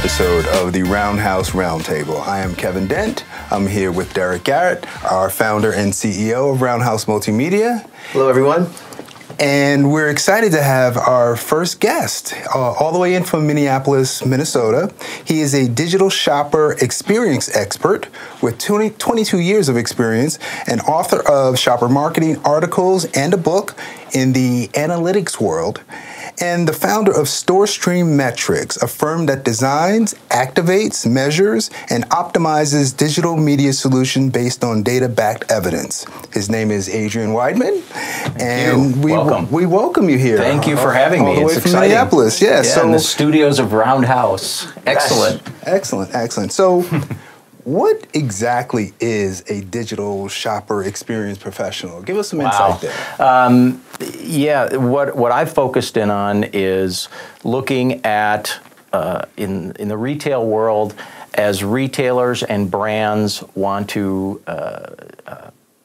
episode of the Roundhouse Roundtable. I am Kevin Dent. I'm here with Derek Garrett, our founder and CEO of Roundhouse Multimedia. Hello, everyone. And we're excited to have our first guest, all the way in from Minneapolis, Minnesota. He is a digital shopper experience expert with 22 years of experience and author of shopper marketing articles and a book in the analytics world, and the founder of StoreStream Metrics, a firm that designs, activates, measures, and optimizes digital media solution based on data-backed evidence. His name is Adrian Weidmann, and we welcome you here. Thank you for having me. All the way from Minneapolis, yes. Yeah, so in the studios of Roundhouse. Excellent. Excellent, excellent. So what exactly is a digital shopper experience professional? Give us some insight there. Yeah, what I've focused in on is looking at, in the retail world, as retailers and brands want to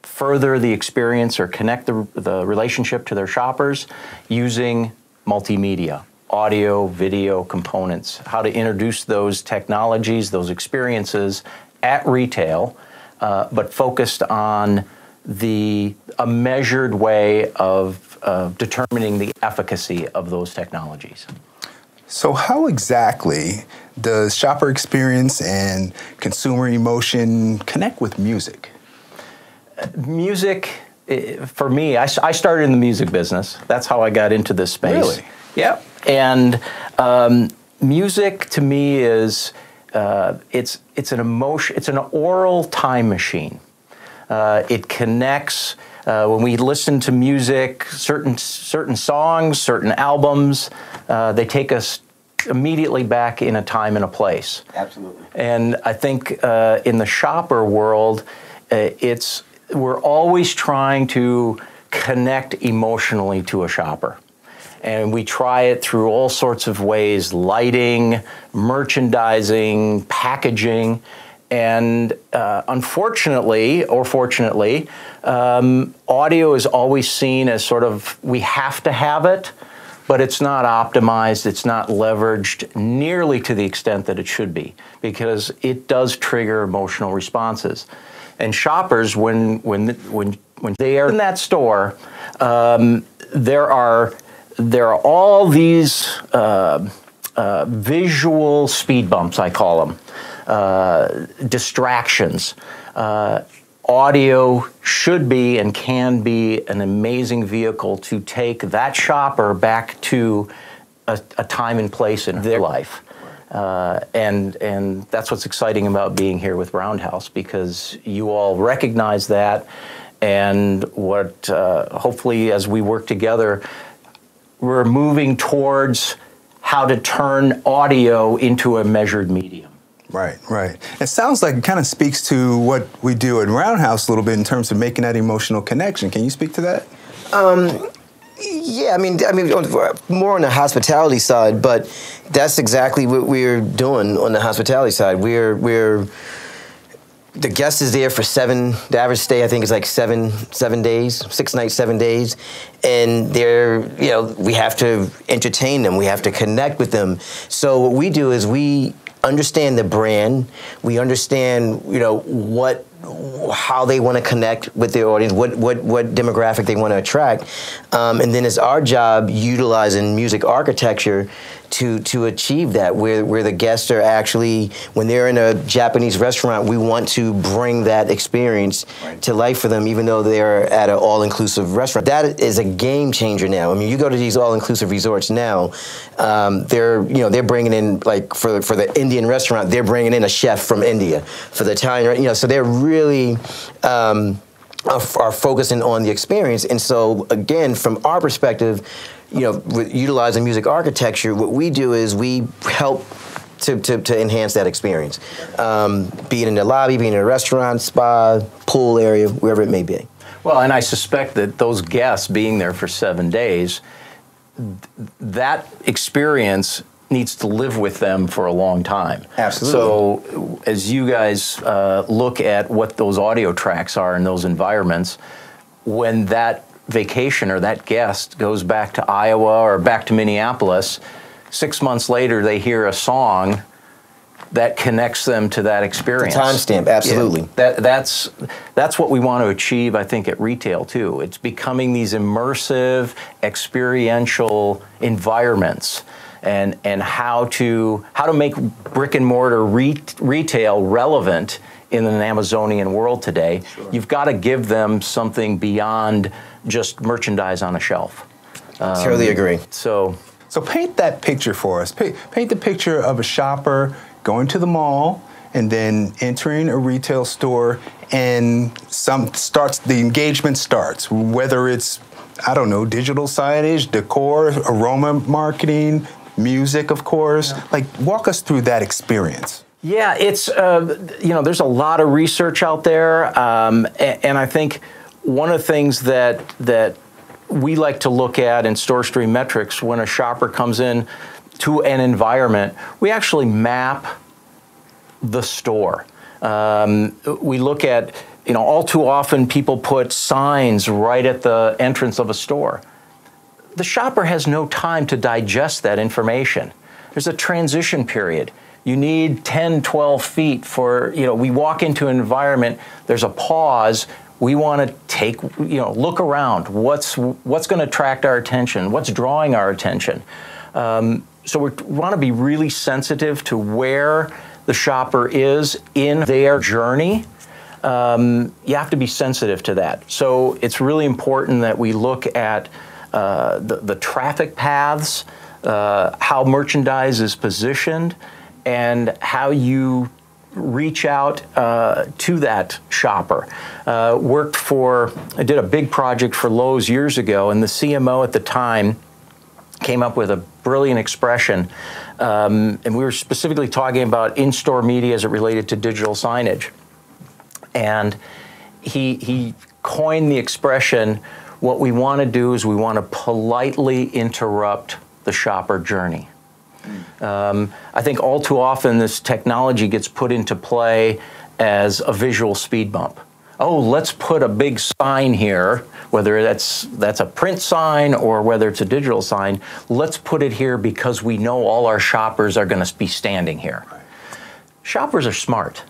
further the experience or connect the relationship to their shoppers using multimedia. Audio, video components, how to introduce those technologies, those experiences at retail, but focused on a measured way of determining the efficacy of those technologies. So how exactly does shopper experience and consumer emotion connect with music? Music, for me, I started in the music business. That's how I got into this space. Really? Yeah. And music to me is, it's an emotion, it's an oral time machine. It connects, when we listen to music, certain songs, certain albums, they take us immediately back in a time and a place. Absolutely. And I think in the shopper world, we're always trying to connect emotionally to a shopper. And we try it through all sorts of ways, lighting, merchandising, packaging. And unfortunately, or fortunately, audio is always seen as sort of, we have to have it, but it's not optimized, it's not leveraged nearly to the extent that it should be, because it does trigger emotional responses. And shoppers, when they are in that store, there are all these visual speed bumps, I call them, distractions. Audio should be and can be an amazing vehicle to take that shopper back to a time and place in their life. And that's what's exciting about being here with Roundhouse, because you all recognize that, and what hopefully as we work together, we're moving towards how to turn audio into a measured medium. Right, right. It sounds like it kind of speaks to what we do at Roundhouse a little bit in terms of making that emotional connection. Can you speak to that? Yeah, I mean, more on the hospitality side, but that's exactly what we're doing on the hospitality side. The guest is there for the average stay I think is like seven days, 6 nights, 7 days. And we have to entertain them, we have to connect with them. So what we do is we understand the brand, we understand, how they want to connect with their audience, what demographic they want to attract. And then it's our job utilizing music architecture to achieve that, where the guests are actually, when they're in a Japanese restaurant, we want to bring that experience to life for them, even though they're at an all-inclusive restaurant. That is a game changer now. I mean, you go to these all-inclusive resorts now, they're bringing in, like for the Indian restaurant, they're bringing in a chef from India. For the Italian, so they're really are focusing on the experience. And so again, from our perspective, with utilizing music architecture, what we do is we help to enhance that experience, be it in the lobby, be it in a restaurant, spa, pool area, wherever it may be. Well, and I suspect that those guests being there for 7 days, that experience needs to live with them for a long time. Absolutely. So as you guys look at what those audio tracks are in those environments, when that vacation or that guest goes back to Iowa or back to Minneapolis, 6 months later they hear a song that connects them to that experience. The timestamp, absolutely. Yeah, that's what we want to achieve, I think, at retail too. It's becoming these immersive, experiential environments, and how to make brick and mortar retail relevant in an Amazonian world today. Sure. You've got to give them something beyond just merchandise on a shelf. Totally agree. So paint that picture for us. Paint the picture of a shopper going to the mall and then entering a retail store, and the engagement starts, whether it's, I don't know, digital signage, decor, aroma marketing, music, of course. Yeah. Like, walk us through that experience. Yeah, it's, you know, there's a lot of research out there, and I think one of the things that we like to look at in StoreStream Metrics, when a shopper comes in to an environment, we actually map the store. We look at, you know, all too often people put signs right at the entrance of a store. The shopper has no time to digest that information. There's a transition period. You need 10, 12 feet for, you know, we walk into an environment, there's a pause. We want to take, you know, look around. What's going to attract our attention? What's drawing our attention? So we want to be really sensitive to where the shopper is in their journey. You have to be sensitive to that. So it's really important that we look at the traffic paths, how merchandise is positioned, and how you reach out to that shopper. I did a big project for Lowe's years ago, and the CMO at the time came up with a brilliant expression. And we were specifically talking about in-store media as it related to digital signage. And he coined the expression, what we want to do is we want to politely interrupt the shopper journey. I think all too often this technology gets put into play as a visual speed bump. Oh, let's put a big sign here, whether that's a print sign or whether it's a digital sign. Let's put it here because we know all our shoppers are going to be standing here. Right. Shoppers are smart.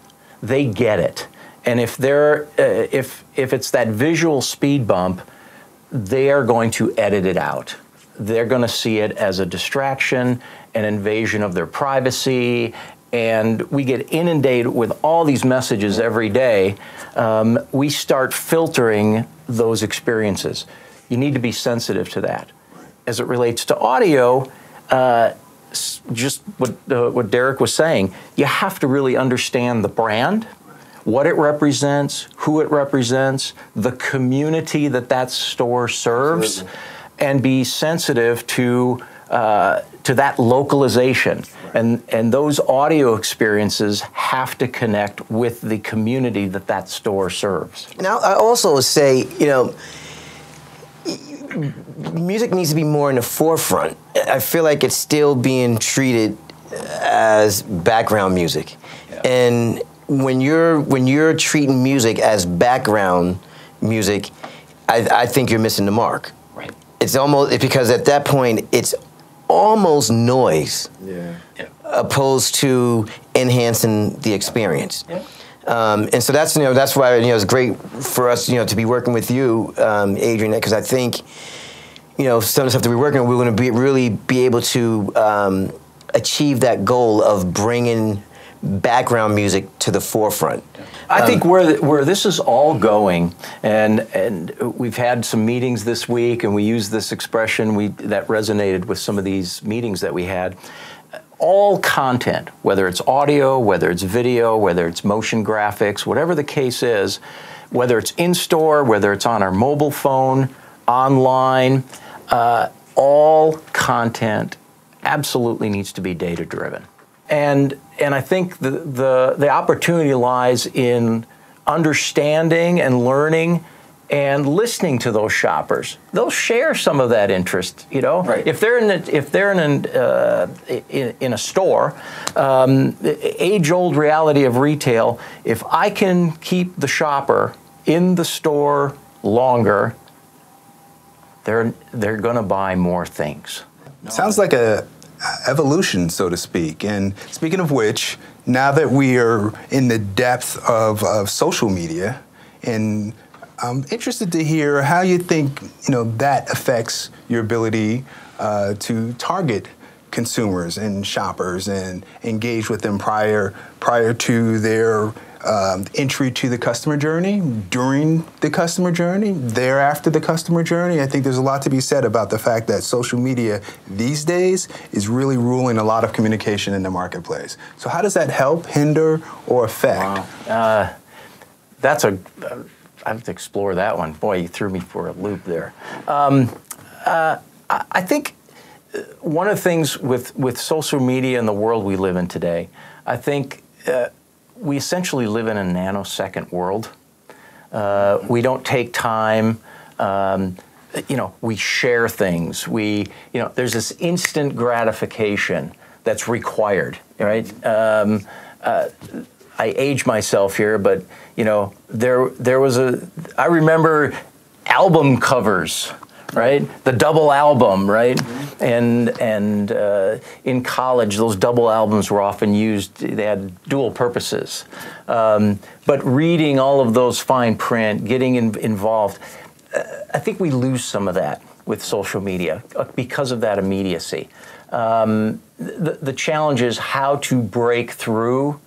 They get it. And if they're if it's that visual speed bump, they are going to edit it out. They're going to see it as a distraction, an invasion of their privacy, and we get inundated with all these messages every day. We start filtering those experiences. You need to be sensitive to that. As it relates to audio, just what Derek was saying, you have to really understand the brand, what it represents, who it represents, the community that store serves. Absolutely. And be sensitive to that localization. Right. And those audio experiences have to connect with the community that store serves. And I also say, you know, music needs to be more in the forefront. I feel like it's still being treated as background music. Yeah. And when you're treating music as background music, I think you're missing the mark. It's almost, because at that point, it's almost noise, opposed to enhancing the experience. Yeah. And so that's, you know, that's why, you know, it's great for us, you know, to be working with you, Adrian, because I think, you know, some of the stuff that we're working on, we're going to really be able to achieve that goal of bringing background music to the forefront. I think where this is all going, and we've had some meetings this week, and we used this expression that resonated with some of these meetings that we had. All content, whether it's audio, whether it's video, whether it's motion graphics, whatever the case is, whether it's in-store, whether it's on our mobile phone, online, all content absolutely needs to be data-driven. And I think the opportunity lies in understanding and learning and listening to those shoppers. They'll share some of that interest, you know. Right. If they're in a store, the age-old reality of retail. If I can keep the shopper in the store longer, they're going to buy more things. Sounds like a evolution, so to speak. And speaking of which, now that we are in the depth of social media, and I'm interested to hear how you think, you know, that affects your ability to target consumers and shoppers and engage with them prior to their entry to the customer journey, during the customer journey, thereafter the customer journey. I think there's a lot to be said about the fact that social media these days is really ruling a lot of communication in the marketplace. So how does that help, hinder, or affect? Wow. I have to explore that one. Boy, you threw me for a loop there. I think one of the things with social media and the world we live in today, I think we essentially live in a nanosecond world. We don't take time, you know, we share things. We, you know, there's this instant gratification that's required, right? I age myself here, but, you know, there was a, I remember album covers, right? The double album, right? Mm-hmm. And in college, those double albums were often used, they had dual purposes. But reading all of those fine print, getting involved, I think we lose some of that with social media because of that immediacy. The challenge is how to break through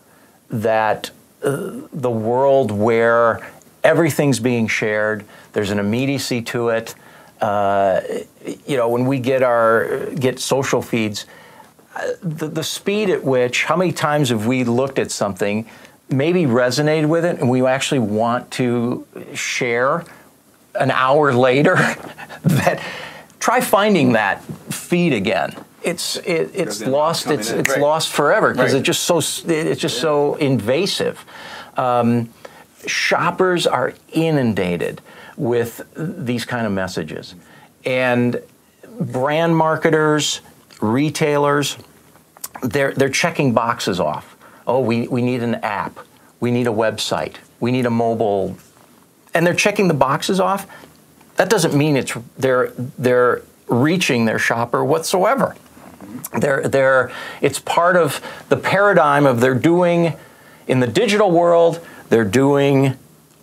that the world where everything's being shared, there's an immediacy to it. You know, when we get social feeds, the speed at which, how many times have we looked at something, maybe resonated with it, and we actually want to share an hour later? That, try finding that feed again. It's lost. It's right. Lost forever because right. it's just so invasive. Shoppers are inundated with these kind of messages, and brand marketers, retailers, they're checking boxes off. Oh, we need an app, we need a website, we need a mobile, and they're checking the boxes off. That doesn't mean they're reaching their shopper whatsoever. It's part of the paradigm of they're doing in the digital world. They're doing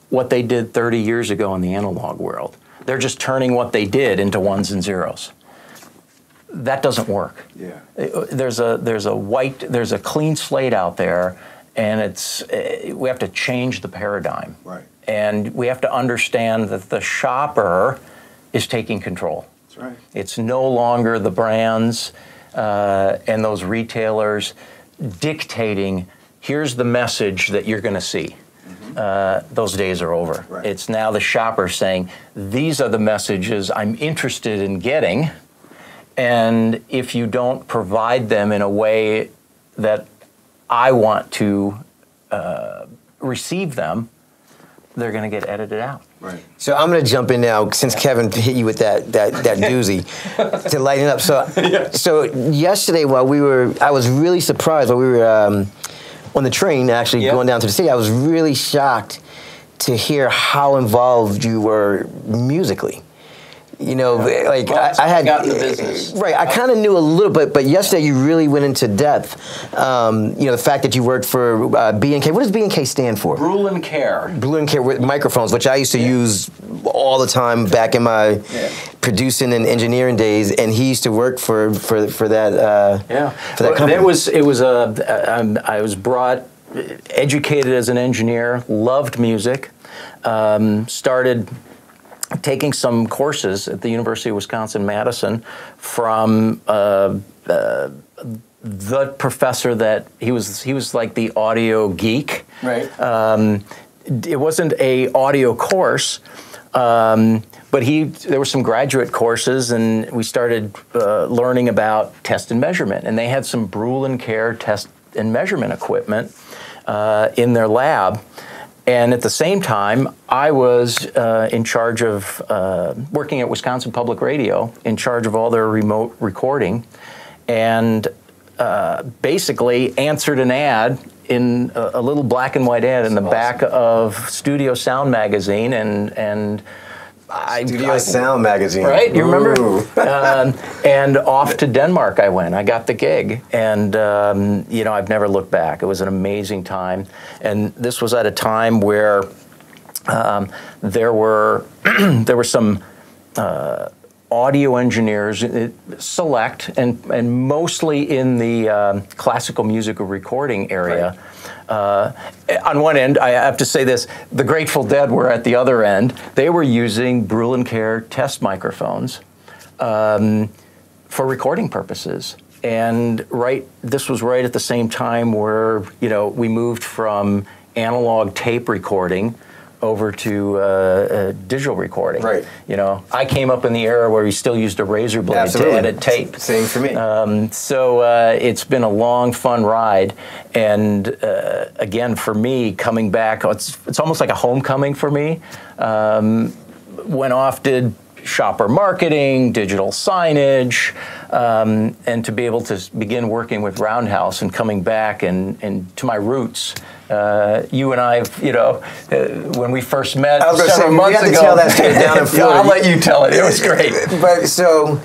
what they did 30 years ago in the analog world. They're just turning what they did into ones and zeros. That doesn't work. Yeah. There's a clean slate out there, and we have to change the paradigm. Right. And we have to understand that the shopper is taking control. That's right. It's no longer the brands and those retailers dictating, here's the message that you're going to see. Those days are over. Right. It's now the shopper saying, these are the messages I'm interested in getting, and if you don't provide them in a way that I want to receive them, they're going to get edited out. Right. So I'm going to jump in now, since Kevin hit you with that doozy, to lighten up. So, so yesterday while we were, I was really surprised while we were on the train, actually, going down to the city, I was really shocked to hear how involved you were musically. You know, like I had gotten the business. Right, I kind of knew a little bit, but yesterday you really went into depth. You know, the fact that you worked for B&K. What does B&K stand for? Brüel & Kjær. Brüel & Kjær with microphones, which I used to use all the time back in my producing and engineering days, and he used to work for that. For that company. I was brought, educated as an engineer, loved music, started taking some courses at the University of Wisconsin-Madison from the professor that he was like the audio geek. Right. It wasn't a audio course, but there were some graduate courses, and we started learning about test and measurement. And they had some Brüel & Kjær test and measurement equipment in their lab. And at the same time, I was in charge of working at Wisconsin Public Radio, in charge of all their remote recording, and basically answered an ad in a little black and white ad in the back of Studio Sound Magazine, and Studio Sound Magazine. Right? You remember? And off to Denmark I went. I got the gig. And, you know, I've never looked back. It was an amazing time. And this was at a time where there were some audio engineers, select, and mostly in the classical music recording area. Right. On one end, I have to say this, the Grateful Dead were at the other end. They were using Brüel & Kjær test microphones for recording purposes. And this was right at the same time where, you know, we moved from analog tape recording over to digital recording. Right. You know, I came up in the era where we still used a razor blade to edit tape. Same for me. So it's been a long, fun ride. And again, for me, coming back, it's almost like a homecoming for me. Went off, did shopper marketing, digital signage, and to be able to begin working with Roundhouse and coming back and to my roots. You and I, you know, when we first met several months ago. Tell that story down in Florida. I'll let you tell it. It was great. But so,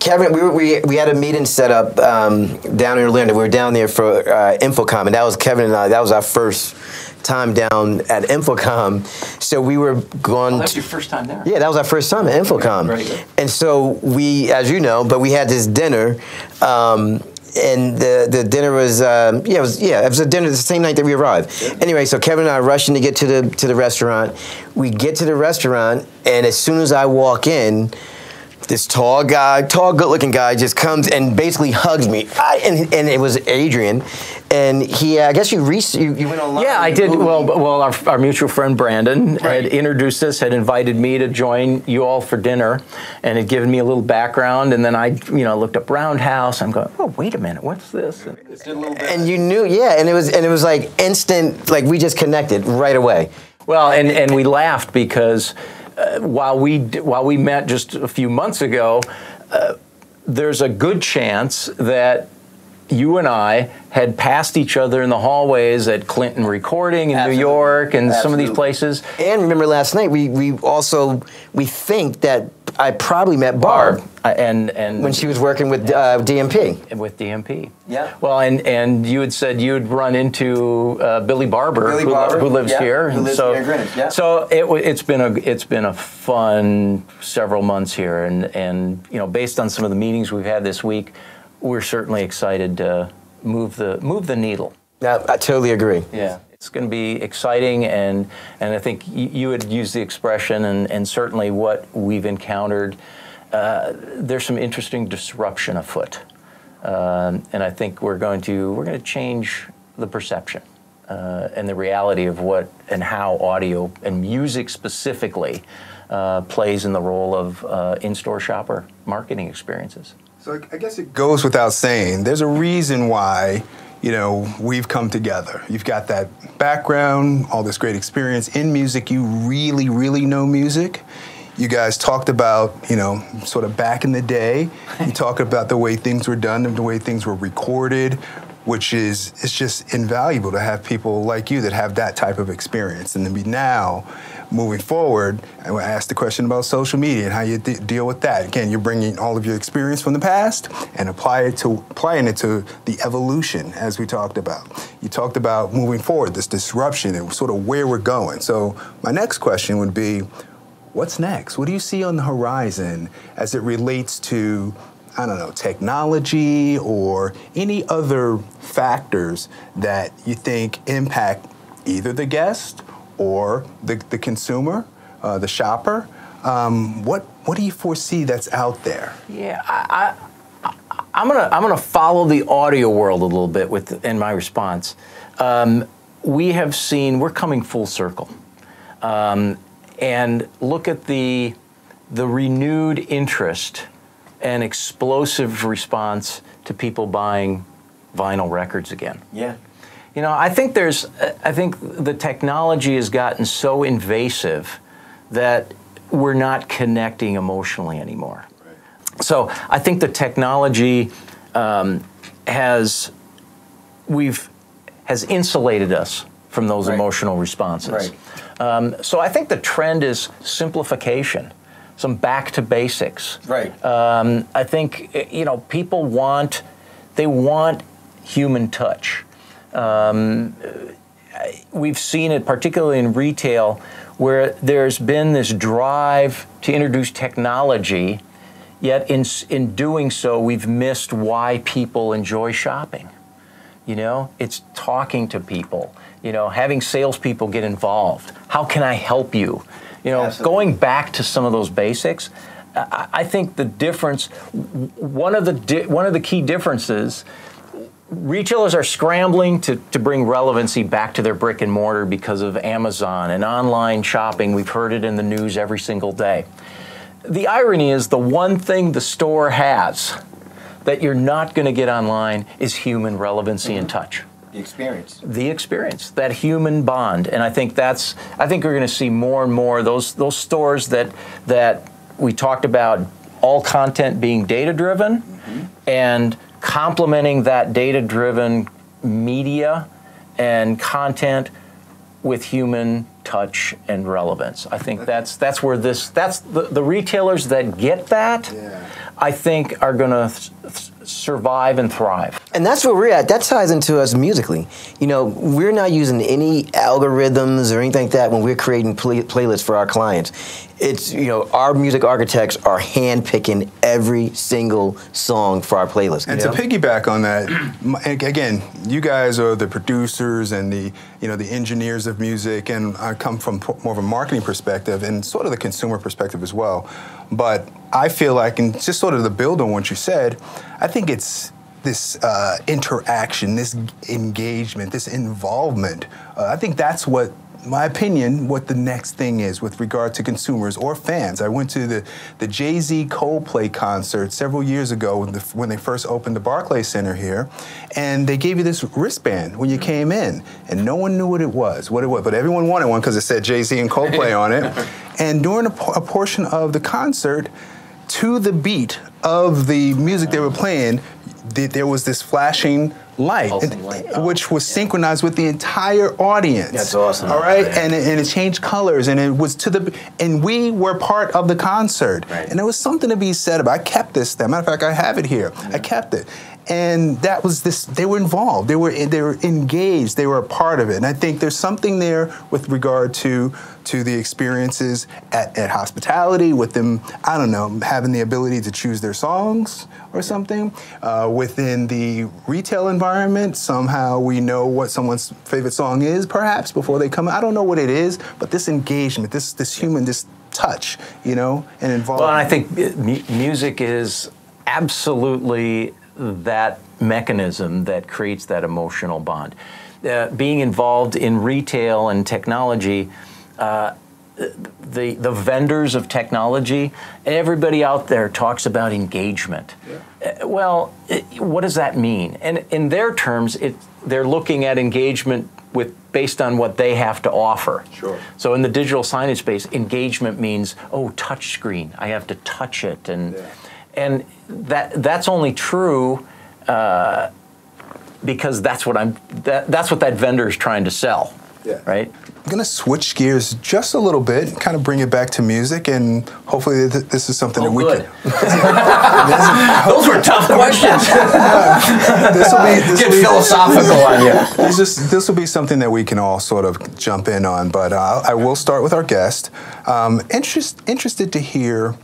Kevin, we had a meeting set up down in Orlando. We were down there for InfoComm, and that was Kevin and I. That was our first time down at InfoComm. So we were going. Oh, that's your first time there. Yeah, that was our first time at InfoComm. Right. And so we, as you know, but we had this dinner. And the dinner was it was a dinner the same night that we arrived. Yeah. Anyway, so Kevin and I are rushing to get to the restaurant. We get to the restaurant, and as soon as I walk in, this tall, good-looking guy just comes and basically hugs me. And it was Adrian, and he I guess you went online. Yeah, I did. Well, our mutual friend Brandon had introduced us, had invited me to join you all for dinner, and had given me a little background. And then I, you know, looked up Roundhouse. I'm going, oh, wait a minute, what's this? And, you knew, yeah. And it was like instant, like we just connected right away. Well, and we laughed because. While we met just a few months ago, there's a good chance that you and I had passed each other in the hallways at Clinton Recording in New York and some of these places. And remember last night, we think that I probably met Barb. And when she was working with DMP. With DMP. Yeah. Well, and you had said you'd run into Billy Barber, who lives here. Who lives here in Greenwich, yeah. So it's been a fun several months here, and you know, based on some of the meetings we've had this week, we're certainly excited to move the needle. Yeah, I totally agree. Yeah. It's going to be exciting, and I think you would use the expression, and certainly what we've encountered, there's some interesting disruption afoot, and I think we're going to change the perception and the reality of what and how audio and music specifically plays in the role of in-store shopper marketing experiences. So I guess it goes without saying, there's a reason why. You know, we've come together. You've got that background, all this great experience in music. You really, really know music. You guys talked about, you know, sort of back in the day. You talked about the way things were done and the way things were recorded, which is, it's just invaluable to have people like you that have that type of experience. And then we now, moving forward, I asked the question about social media and how you deal with that. Again, you're bringing all of your experience from the past and applying it to the evolution, as we talked about. You talked about moving forward, this disruption and sort of where we're going. So my next question would be, what's next? What do you see on the horizon as it relates to, I don't know, technology or any other factors that you think impact either the guest or the consumer, the shopper? What do you foresee that's out there? Yeah, I'm gonna follow the audio world a little bit in my response. We're coming full circle, and look at the renewed interest. An explosive response to people buying vinyl records again. Yeah. You know, I think the technology has gotten so invasive that we're not connecting emotionally anymore. Right. So I think the technology has insulated us from those emotional responses. So I think the trend is simplification, some back to basics. I think, you know, people want, they want human touch. We've seen it particularly in retail where there's been this drive to introduce technology, yet in doing so, we've missed why people enjoy shopping. You know, it's talking to people, you know, having salespeople get involved. How can I help you? You know, going back to some of those basics, I think the difference, one of the key differences, retailers are scrambling to bring relevancy back to their brick and mortar because of Amazon and online shopping. We've heard it in the news every single day. The irony is the one thing the store has that you're not going to get online is human relevancy and touch. The experience. The experience, that human bond. And I think that's, I think we're going to see more and more those stores that we talked about, all content being data-driven and complementing that data-driven media and content with human touch and relevance. I think that's where this, that's the retailers that get that, I think are gonna survive and thrive. And that's where we're at. That ties into us musically. You know, we're not using any algorithms or anything like that when we're creating playlists for our clients. It's, you know, our music architects are handpicking every single song for our playlist. And to piggyback on that, again, you guys are the producers and the, you know, the engineers of music, and I come from more of a marketing perspective and sort of the consumer perspective as well. But I feel like, and just sort of to build on what you said, I think it's this interaction, this engagement, this involvement. I think that's what, my opinion, what the next thing is with regard to consumers or fans. I went to the Jay-Z Coldplay concert several years ago when they first opened the Barclays Center here, and they gave you this wristband when you came in, and no one knew what it was, but everyone wanted one because it said Jay-Z and Coldplay on it. And during a portion of the concert, to the beat of the music they were playing, there was this flashing light, which was synchronized with the entire audience. That's awesome. All right, and it changed colors, and it was and we were part of the concert. And there was something to be said about. I kept this. As a matter of fact, I have it here. I kept it, and that was this. They were involved. They were engaged. They were a part of it. And I think there's something there with regard to the experiences at hospitality, with them, I don't know, having the ability to choose their songs or something. Within the retail environment, somehow we know what someone's favorite song is, perhaps, before they come. I don't know what it is, but this engagement, this human, this touch, you know, and involvement. Well, and I think music is absolutely that mechanism that creates that emotional bond. Being involved in retail and technology, the vendors of technology, everybody out there talks about engagement. Well, what does that mean? And in their terms, they're looking at engagement based on what they have to offer. So in the digital signage space, engagement means, oh, touch screen. I have to touch it, and that's only true because that's what that vendor is trying to sell. I'm gonna switch gears just a little bit, kind of bring it back to music, and hopefully this is something that we can. Those were tough questions. Get philosophical on you. This will be something that we can all sort of jump in on, but I will start with our guest. Interested to hear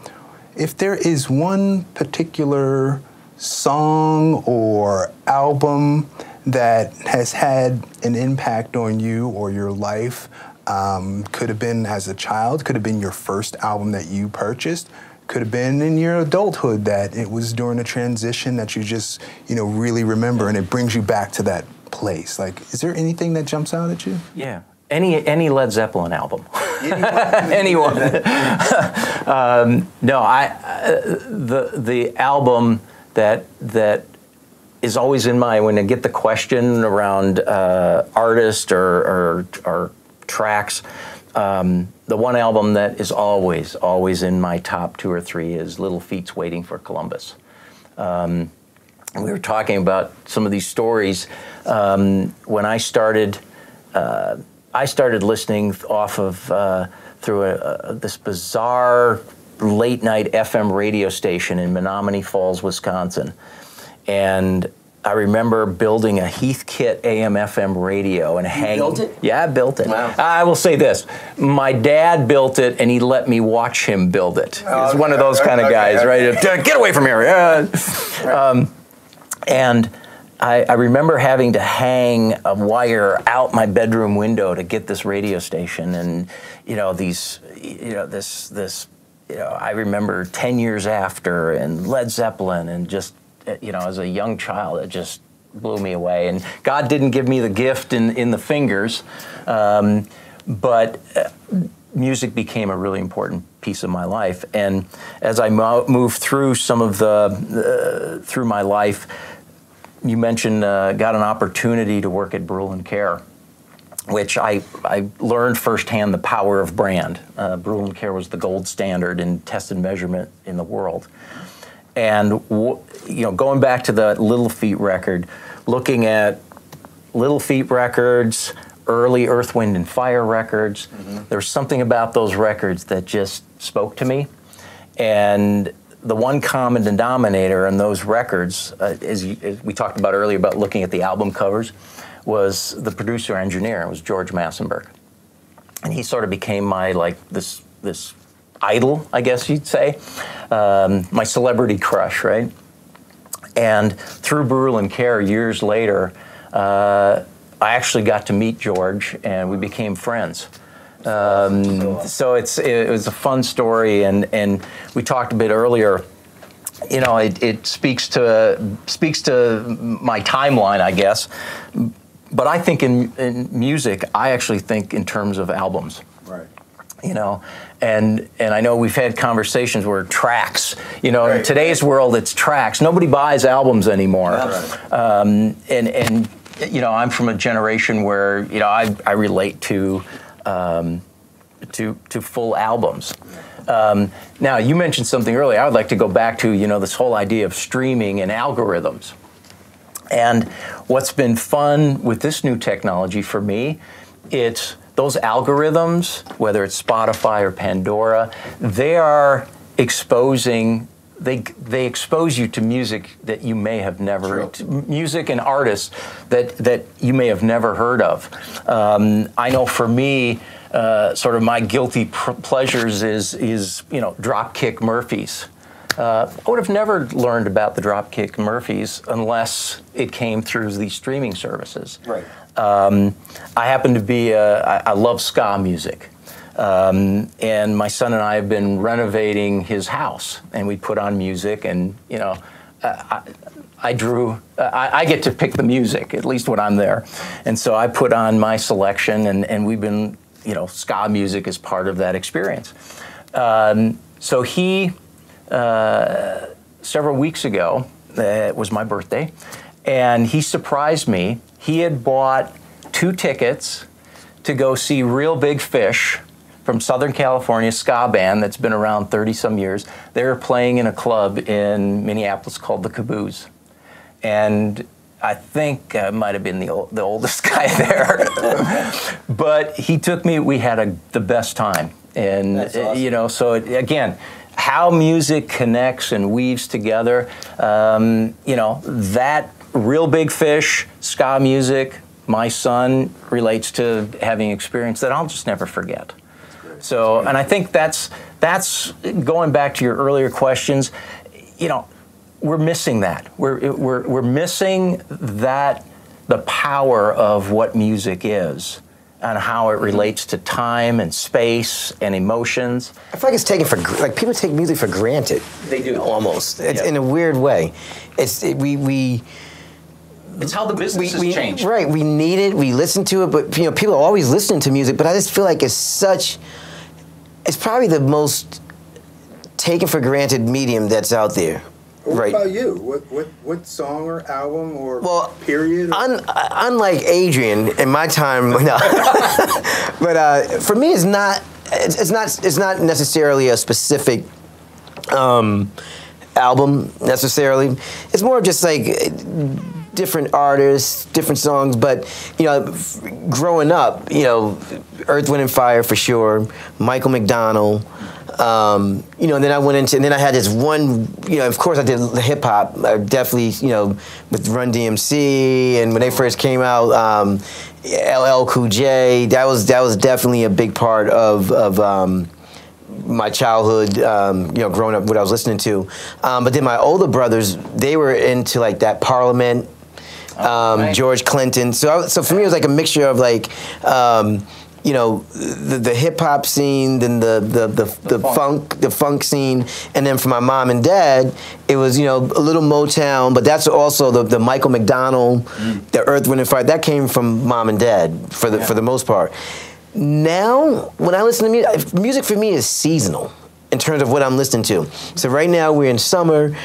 if there is one particular song or album that has had an impact on you or your life. Could have been as a child, could have been your first album that you purchased, could have been in your adulthood that it was during a transition that you just, you know, really remember, and it brings you back to that place. Like, is there anything that jumps out at you? Yeah, any Led Zeppelin album. Anyone. No, the album that is always in mind when I get the question around artists or tracks. The one album that is always in my top two or three is Little Feat's "Waiting for Columbus." We were talking about some of these stories. When I started I started listening off of through this bizarre late night FM radio station in Menominee Falls, Wisconsin. And I remember building a Heathkit AM FM radio and hanging. You built it? Yeah, I built it. Wow. I will say this, my dad built it and he let me watch him build it. He's one of those kind of guys, right? Get away from here. And I remember having to hang a wire out my bedroom window to get this radio station, and I remember 10 years after, and Led Zeppelin, and just, as a young child, it just blew me away. And God didn't give me the gift in the fingers, but music became a really important piece of my life. And as I moved through some of the, through my life, you mentioned got an opportunity to work at Brüel & Kjær, which I learned firsthand the power of brand. Brüel & Kjær was the gold standard in test and measurement in the world. And going back to the Little Feat record, looking at Little Feat records, early Earth, Wind and Fire records, there was something about those records that just spoke to me. And the one common denominator in those records, as we talked about earlier about looking at the album covers, was the producer engineer. It was George Massenburg, and he sort of became my this idol, I guess you'd say, my celebrity crush, right? And through Brüel & Kjær years later, I actually got to meet George, and we became friends. So it was a fun story, and we talked a bit earlier. It speaks to my timeline, I guess. But I think in music, I actually think in terms of albums. Right. And I know we've had conversations where tracks, right. In today's world, it's tracks. Nobody buys albums anymore. Right. I'm from a generation where, I relate to full albums. Now, you mentioned something earlier. I would like to go back to, this whole idea of streaming and algorithms. And what's been fun with this new technology for me, it's those algorithms, whether it's Spotify or Pandora, they are exposing, they expose you to music that you may have never, music and artists that you may have never heard of. I know for me, sort of my guilty pleasures is Dropkick Murphys. I would have never learned about the Dropkick Murphys unless it came through these streaming services. Right. I happen to be, I love ska music. And my son and I have been renovating his house, and we put on music, and, I get to pick the music, at least when I'm there. And so I put on my selection, and we've been, ska music is part of that experience. So he, several weeks ago, it was my birthday, and he surprised me. He had bought 2 tickets to go see Reel Big Fish from Southern California, ska band that's been around 30-some years. They were playing in a club in Minneapolis called The Caboose. And I think I might have been the oldest guy there. But he took me, we had the best time. And, that's awesome. Again, how music connects and weaves together, that Reel Big Fish, ska music, my son relates to having an experience that I'll just never forget. So, and I think that's going back to your earlier questions, we're missing that. We're missing that, the power of what music is and how it relates to time and space and emotions. I feel like it's taken for, people take music for granted. They do. Almost. It's, in a weird way. It's how the business has changed. Right, we need it, we listen to it, but people are always listening to music, but I just feel like it's probably the most taken for granted medium that's out there. What about you? What song or album or period? Or? Unlike Adrian, in my time, no. But for me, it's not necessarily a specific album necessarily. It's more just like different artists, different songs, but, you know, growing up, you know, Earth, Wind & Fire for sure, Michael McDonald, you know, and then I went into, and then I had this one, you know, of course I did hip hop, I definitely, you know, with Run DMC, and when they first came out, LL Cool J, that was definitely a big part of my childhood, you know, growing up, what I was listening to. But then my older brothers, they were into like that Parliament, right. George Clinton. So for me, it was like a mixture of like, you know, the hip hop scene, then the funk scene, and then for my mom and dad, it was, you know, a little Motown, but that's also the Michael McDonald, the Earth, Wind and Fire. That came from mom and dad for the most part. Now, when I listen to music, music for me is seasonal in terms of what I'm listening to. So right now we're in summer.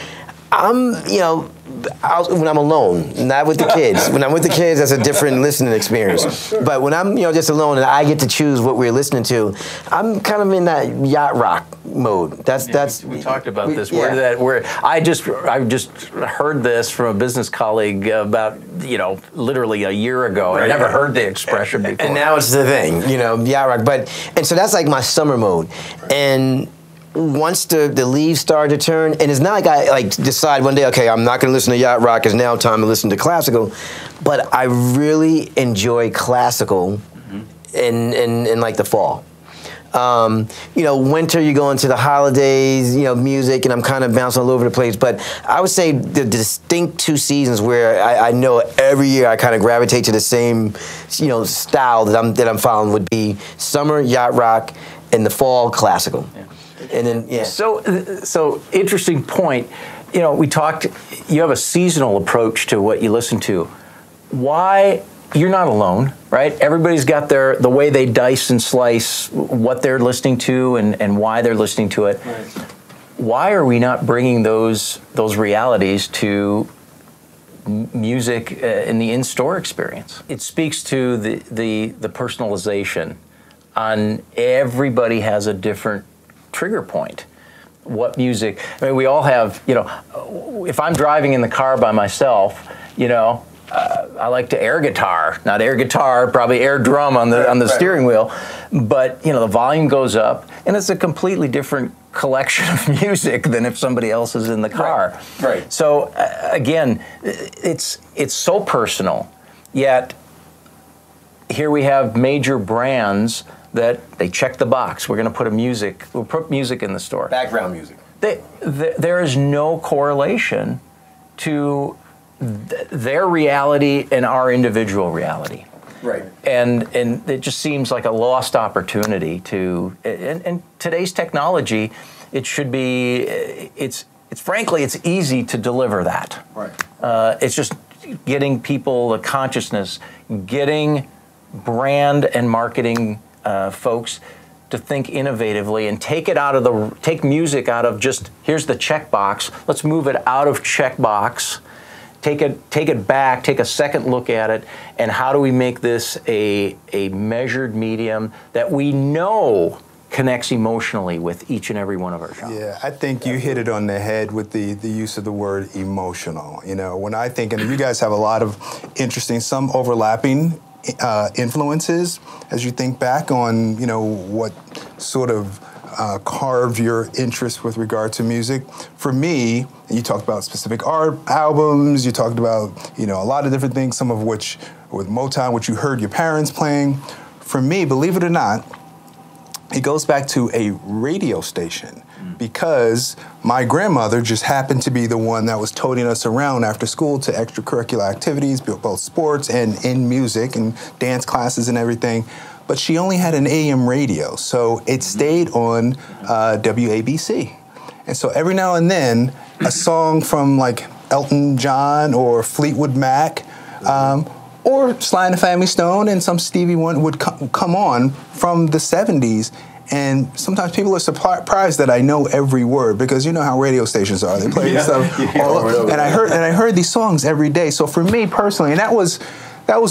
I'm, you know, when I'm alone, not with the kids. When I'm with the kids, that's a different listening experience. But when I'm, you know, just alone and I get to choose what we're listening to, I'm kind of in that yacht rock mode. That's. We talked about this. Yeah. I just heard this from a business colleague about, you know, literally a year ago. Right. I never heard the expression before. And now it's the thing, you know, yacht rock. And so that's like my summer mode, and. Once the leaves start to turn, and it's not like I like decide one day, okay, I'm not gonna listen to yacht rock, it's now time to listen to classical, but I really enjoy classical in like the fall. You know, winter, you go into the holidays, you know, music, and I'm kind of bouncing all over the place, but I would say the distinct two seasons where I know every year I kind of gravitate to the same, you know, style that I'm following would be summer, yacht rock, and the fall, classical. Yeah. And then, yeah. So interesting point. You know, we talked. You have a seasonal approach to what you listen to. Why? You're not alone, right? Everybody's got the way they dice and slice what they're listening to and why they're listening to it. Right. Why are we not bringing those realities to music in the in-store experience? It speaks to the personalization. On everybody has a different trigger point. What music? I mean, we all have, you know, if I'm driving in the car by myself, you know, I like to air guitar, not air guitar, probably air drum on the steering wheel. But, you know, the volume goes up, and it's a completely different collection of music than if somebody else is in the car. Right. So again, it's so personal. Yet here we have major brands that they check the box. We're going to put music in the store. Background music. There is no correlation to their reality and our individual reality. Right. And it just seems like a lost opportunity to. And today's technology, it should be. It's frankly, it's easy to deliver that. Right. It's just getting people the consciousness, getting brand and marketing. Folks to think innovatively and take music out of just here's the checkbox. Let's move it out of checkbox. Take it back. Take a second look at it. And how do we make this a measured medium that we know connects emotionally with each and every one of our genres? Yeah, I think you hit it on the head with the use of the word emotional. You know, when I think, and you guys have a lot of interesting, some overlapping. Influences as you think back on, you know, what sort of carved your interest with regard to music. For me, you talked about specific art albums, you talked about, you know, a lot of different things, some of which with Motown, which you heard your parents playing. For me, believe it or not, it goes back to a radio station because my grandmother just happened to be the one that was toting us around after school to extracurricular activities, both sports and in music and dance classes and everything. But she only had an AM radio, so it stayed on WABC. And so every now and then, a song from like Elton John or Fleetwood Mac or Sly and the Family Stone and some Stevie Wonder would come on from the 70s. And sometimes people are surprised that I know every word because you know how radio stations are. They play stuff all over. And I heard these songs every day. So for me personally, and that was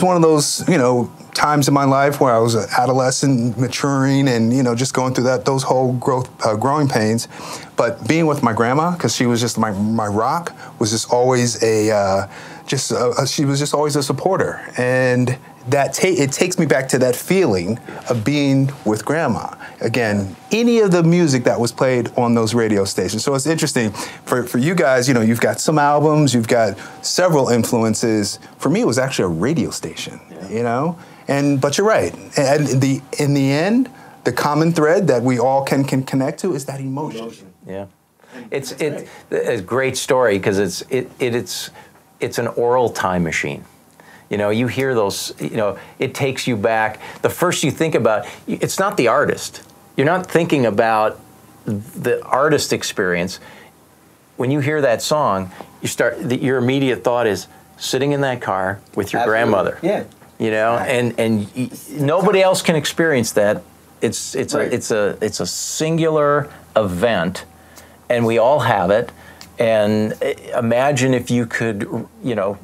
one of those, you know, times in my life where I was an adolescent, maturing, and, you know, just going through those whole growing pains. But being with my grandma, because she was just my rock, was just always a just she was just always a supporter, and that it takes me back to that feeling of being with Grandma. Again, any of the music that was played on those radio stations. So it's interesting for you guys. You know, you've got some albums, you've got several influences. For me, it was actually a radio station. Yeah. You know, but you're right. And in the end, the common thread that we all can connect to is that emotion. Yeah, it's a great story because it's an oral time machine. You know, you hear those, you know, it takes you back. The first you think about, it's not the artist. You're not thinking about the artist experience. When you hear that song, your immediate thought is sitting in that car with your grandmother. Yeah. You know, and nobody else can experience that. It's a singular event, and we all have it. And imagine if you could, you know,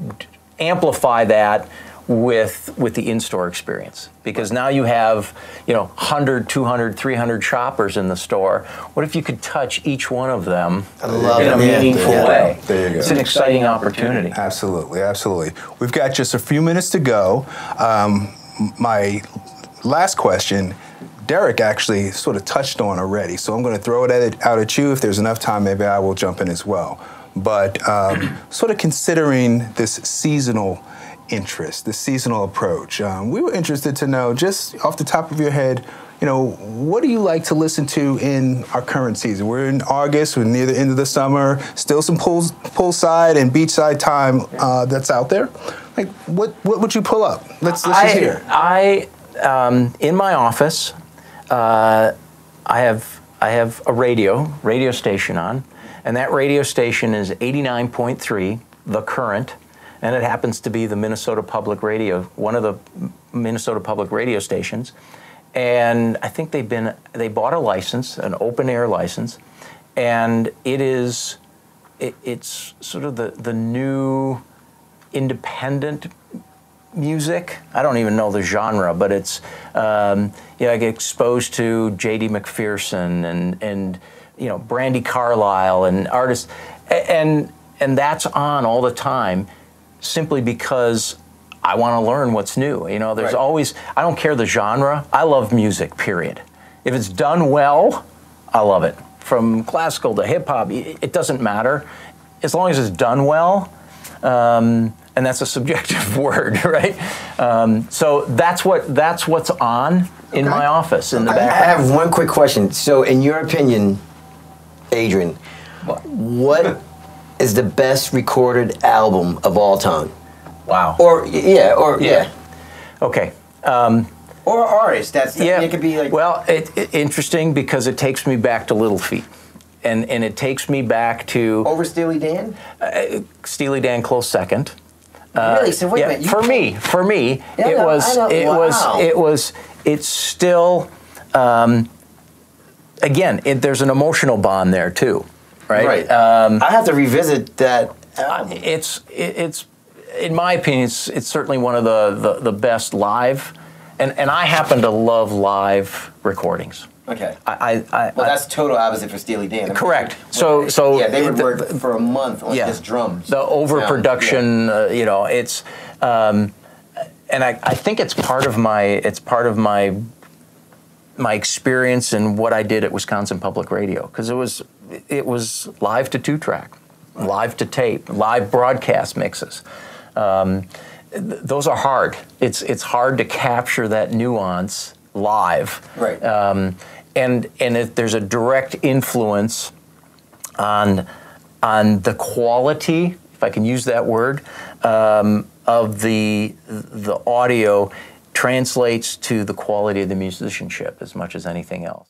amplify that with the in-store experience, because now you have, you know, 100, 200, 300 shoppers in the store. What if you could touch each one of them in a meaningful way? There you go. It's an exciting opportunity. Absolutely, absolutely. We've got just a few minutes to go. My last question, Derek actually sort of touched on already, so I'm going to throw it out at you. If there's enough time, maybe I will jump in as well. But sort of considering this seasonal interest, this seasonal approach, we were interested to know, just off the top of your head, you know, what do you like to listen to in our current season? We're in August, we're near the end of the summer, still some poolside and beachside time that's out there. Like, what would you pull up? Let's just hear. In my office, I have a radio station on. And that radio station is 89.3, The Current, and it happens to be the Minnesota Public Radio, one of the Minnesota Public Radio stations. And I think they bought a license, an open air license, and it's sort of the new independent music. I don't even know the genre, but it's, you know, I get exposed to J.D. McPherson and you know, Brandy Carlisle and artists, and that's on all the time, simply because I want to learn what's new. You know, there's always, I don't care the genre, I love music, period. If it's done well, I love it. From classical to hip hop, it doesn't matter. As long as it's done well, and that's a subjective word, right? So that's what's on in my office, in the background. I have one quick question. So in your opinion, Adrian, what is the best recorded album of all time? Wow. Okay. Or artist. It could be like. Well, it's interesting because it takes me back to Little Feat, and it takes me back to. Over Steely Dan. Steely Dan, close second. Really? So wait a minute. For me, yeah, it was. It's still. Again, there's an emotional bond there too, right? Right. I have to revisit that. It's in my opinion, it's certainly one of the best live, and I happen to love live recordings. Okay. Well, that's total opposite for Steely Dan. I mean, correct. So yeah, they would work for a month on just drums. The overproduction, you know, it's, and I think it's part of my experience and what I did at Wisconsin Public Radio, because it was live to two-track, live to tape, live broadcast mixes. Those are hard. It's hard to capture that nuance live. Right. And if there's a direct influence on the quality, if I can use that word, of the audio, translates to the quality of the musicianship as much as anything else.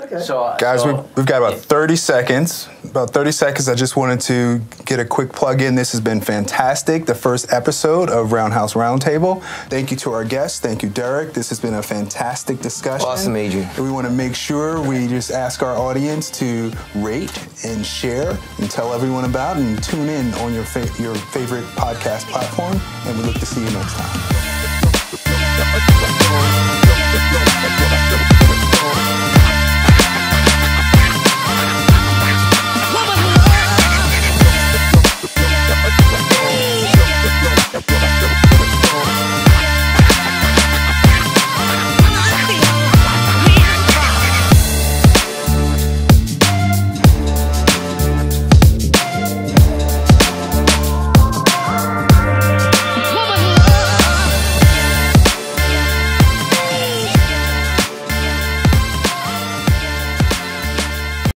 Okay. So, guys, we've got about 30 seconds. About 30 seconds, I just wanted to get a quick plug in. This has been fantastic, the first episode of Roundhouse Roundtable. Thank you to our guests. Thank you, Derek. This has been a fantastic discussion. Awesome, Adrian. And we want to make sure we just ask our audience to rate and share and tell everyone about, and tune in on your favorite podcast platform. And we look to see you next time.